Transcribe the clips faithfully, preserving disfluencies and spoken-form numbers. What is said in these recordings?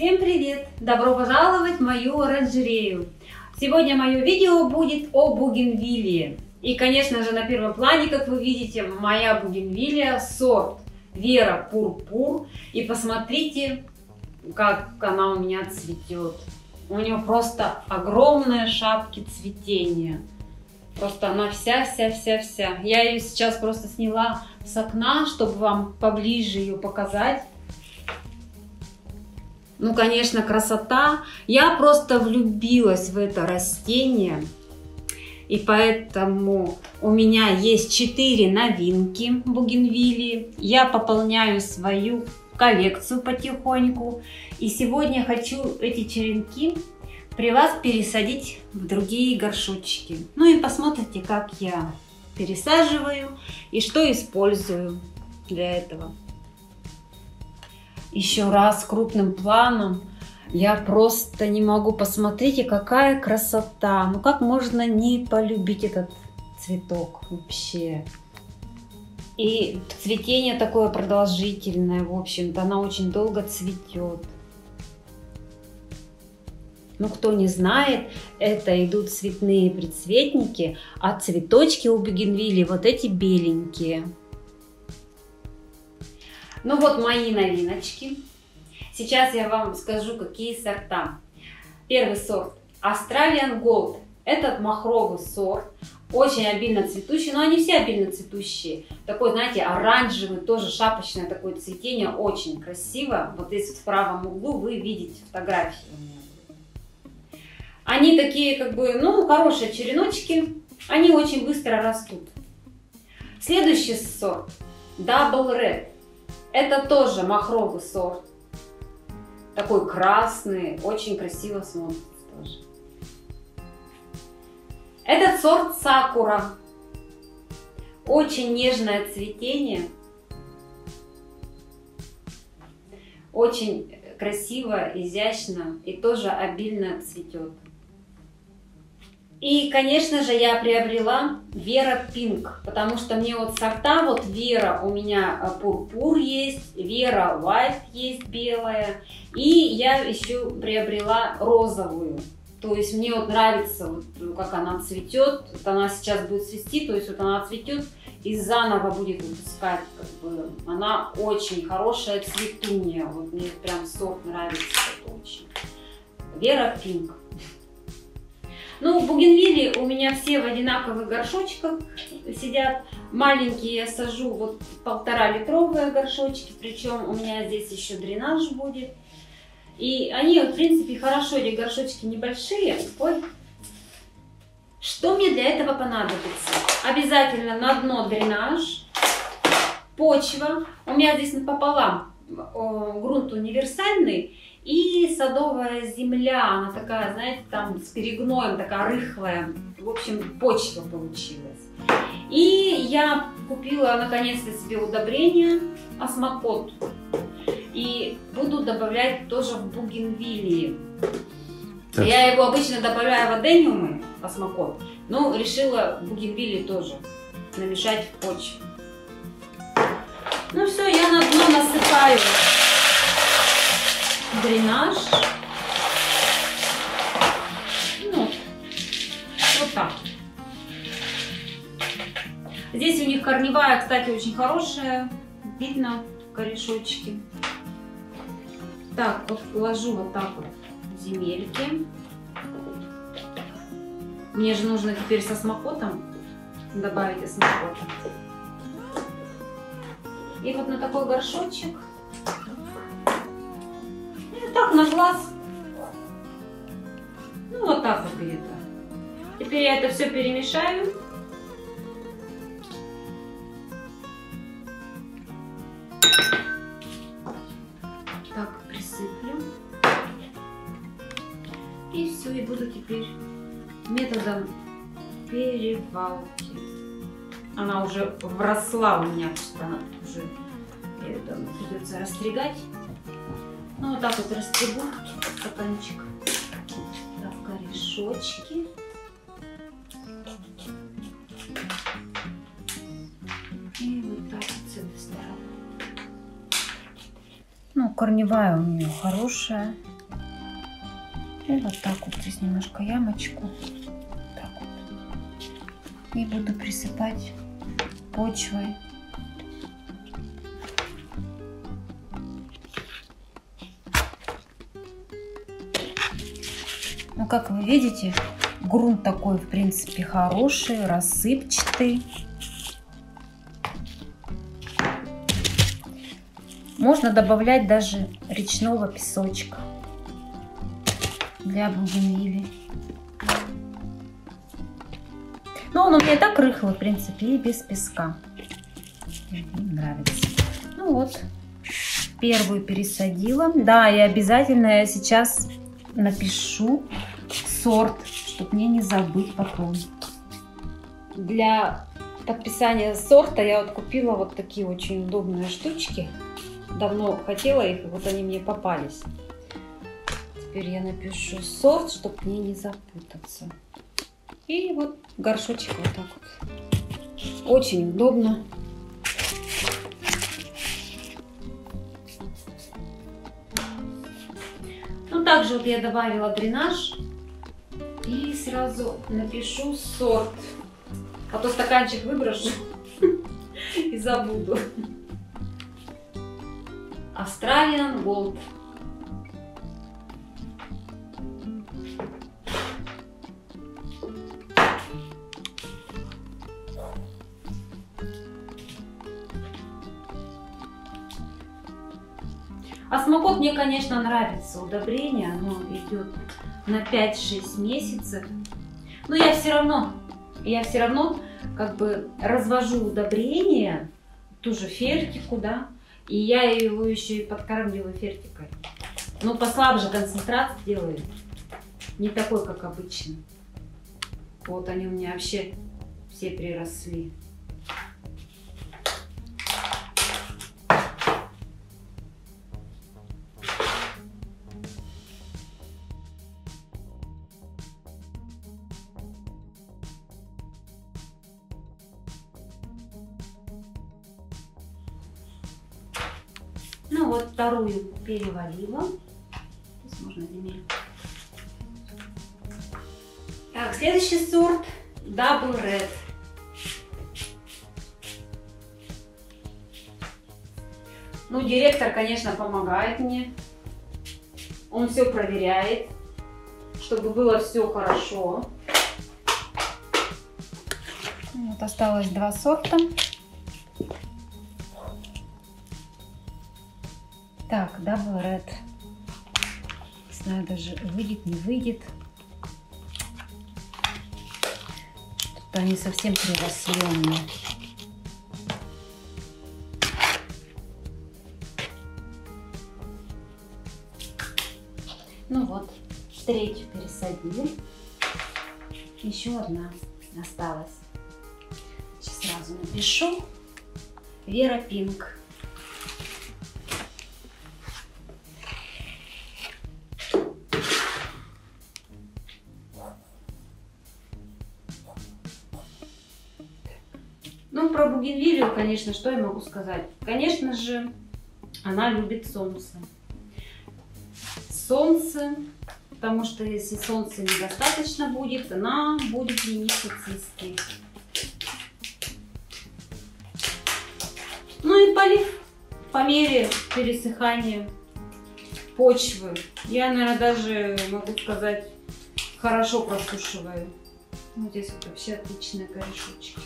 Всем привет! Добро пожаловать в мою оранжерею! Сегодня мое видео будет о бугенвиллии. И, конечно же, на первом плане, как вы видите, моя бугенвиллия сорт Vera Purpur. И посмотрите, как она у меня цветет. У нее просто огромные шапки цветения. Просто она вся-вся-вся-вся. Я ее сейчас просто сняла с окна, чтобы вам поближе ее показать. Ну, конечно, красота. Я просто влюбилась в это растение. И поэтому у меня есть четыре новинки бугенвиллии. Я пополняю свою коллекцию потихоньку. И сегодня хочу эти черенки при вас пересадить в другие горшочки. Ну и посмотрите, как я пересаживаю и что использую для этого. Еще раз крупным планом. Я просто не могу. Посмотрите, какая красота. Ну как можно не полюбить этот цветок вообще. И цветение такое продолжительное. В общем-то, она очень долго цветет. Ну, кто не знает, это идут цветные предцветники, а цветочки у бугенвиллии вот эти беленькие. Ну вот мои новиночки. Сейчас я вам скажу, какие сорта. Первый сорт Australian Gold. Этот махровый сорт, очень обильно цветущий, но они все обильно цветущие. Такой, знаете, оранжевый, тоже шапочное такое цветение, очень красиво. Вот здесь вот в правом углу вы видите фотографии. Они такие, как бы, ну, хорошие череночки. Они очень быстро растут. Следующий сорт Double Red. Это тоже махровый сорт, такой красный, очень красиво смотрится тоже. Этот сорт Sakura, очень нежное цветение, очень красиво, изящно и тоже обильно цветет. И, конечно же, я приобрела Vera Pink, потому что мне вот сорта, вот Vera у меня Пурпур есть, Vera White есть белая, и я еще приобрела розовую. То есть мне вот нравится, вот, как она цветет, вот она сейчас будет цвести, то есть вот она цветет и заново будет выпускать, как бы. Она очень хорошая цветунья, вот мне прям сорт нравится очень. Vera Pink. Ну, бугенвиллии у меня все в одинаковых горшочках сидят. Маленькие я сажу, вот полтора-литровые горшочки, причем у меня здесь еще дренаж будет. И они, в принципе, хорошо, эти горшочки небольшие. Ой. Что мне для этого понадобится? Обязательно на дно дренаж, почва. У меня здесь напополам грунт универсальный. И садовая земля, она такая, знаете, там с перегноем, такая рыхлая. В общем, почва получилась. И я купила, наконец-то, себе удобрение Осмокот. И буду добавлять тоже в бугенвиллии. Я его обычно добавляю в адениумы, Осмокот, но решила бугенвиллии тоже намешать в почву. Ну все, я на дно насыпаю дренаж. Ну, вот так. Здесь у них корневая, кстати, очень хорошая. Видно корешочки. Так, вот положу вот так вот земельки. Мне же нужно теперь со Осмокотом добавить Осмокота. И вот на такой горшочек. Так, на глаз. Ну, вот так вот где-то. Теперь я это все перемешаю. Так, присыплю. И все, и буду теперь методом перевалки. Она уже вросла у меня, что она уже придется растригать. Ну, вот так вот растригу стаканчик. Так, корешочки. И вот так вот с этой стороны. Ну, корневая у нее хорошая. И вот так вот здесь немножко ямочку. Так вот. И буду присыпать почвой. Ну, как вы видите, грунт такой, в принципе, хороший, рассыпчатый. Можно добавлять даже речного песочка для бугенвилли. Но он у меня и так рыхлый, в принципе, и без песка. Мне нравится. Ну вот, первую пересадила. Да, и обязательно я сейчас напишу сорт, чтобы мне не забыть потом. Для подписания сорта я вот купила вот такие очень удобные штучки. Давно хотела их, и вот они мне попались. Теперь я напишу сорт, чтобы мне не запутаться. И вот горшочек вот так вот. Очень удобно. Ну, также вот я добавила дренаж. И сразу напишу сорт. А то стаканчик выброшу и забуду. Australian Gold. Осмокот мне, конечно, нравится удобрение, оно идет на пять-шесть месяцев. Но я все равно, я все равно как бы развожу удобрение, ту же фертику, да. И я его еще и подкармливаю фертикой. Но послабже концентрат делаю. Не такой, как обычно. Вот они у меня вообще все приросли. Ну вот, вторую перевалила. Здесь можно замерить. Так, следующий сорт Double Red. Ну, директор, конечно, помогает мне. Он все проверяет, чтобы было все хорошо. Вот осталось два сорта. Так, Double Red. Не знаю, даже выйдет, не выйдет. Тут они совсем приросленные. Ну вот, третью пересадили. Еще одна осталась. Сейчас сразу напишу. Vera Pink. Про бугенвилью, конечно, что я могу сказать? Конечно же, она любит солнце. Солнце, потому что если солнца недостаточно будет, она будет лениться цистки. Ну и полив по мере пересыхания почвы. Я, наверное, даже могу сказать, хорошо просушиваю. Вот здесь вот вообще отличные корешочки.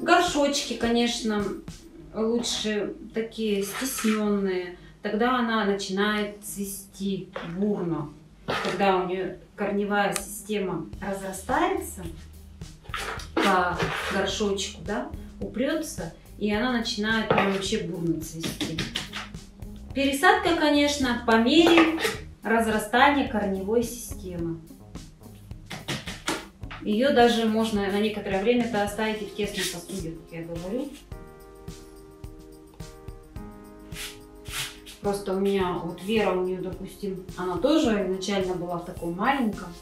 Горшочки, конечно, лучше такие стесненные, тогда она начинает цвести бурно, когда у нее корневая система разрастается по горшочку, да, упрется, и она начинает вообще бурно цвести. Пересадка, конечно, по мере разрастания корневой системы. Ее даже можно на некоторое время-то оставить и в тесном сосуде, как я говорю. Просто у меня, вот Вера у нее, допустим, она тоже изначально была в таком маленьком.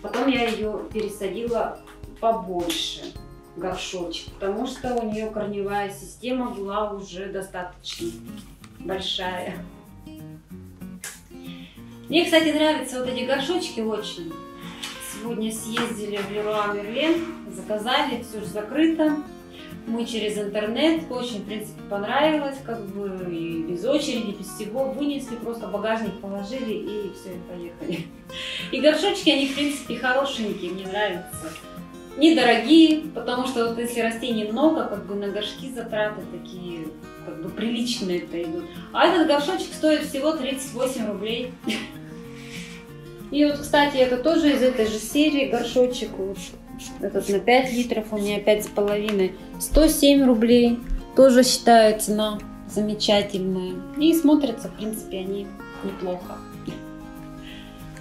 Потом я ее пересадила побольше. горшочек, потому что у нее корневая система была уже достаточно большая. Мне, кстати, нравятся вот эти горшочки очень. Сегодня съездили в Леруа-Мерлен, заказали, все же закрыто. Мы через интернет, очень, в принципе, понравилось, как бы, и без очереди, без всего, вынесли, просто багажник положили и все, и поехали. И горшочки, они, в принципе, хорошенькие, мне нравятся. Недорогие, потому что вот если растений много, как бы на горшки затраты такие, как бы приличные-то идут. А этот горшочек стоит всего тридцать восемь рублей. И вот, кстати, это тоже из этой же серии горшочек. Этот на пять литров, у меня пять с половиной. сто семь рублей. Тоже считаю, цена замечательная. И смотрятся, в принципе, они неплохо.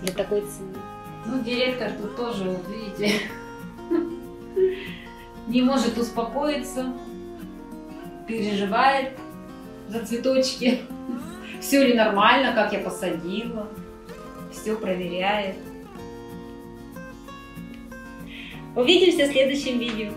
Для такой цены. Ну, директор тут тоже, вот видите, не может успокоиться. Переживает за цветочки. Все ли нормально, как я посадила. Все проверяет. Увидимся в следующем видео.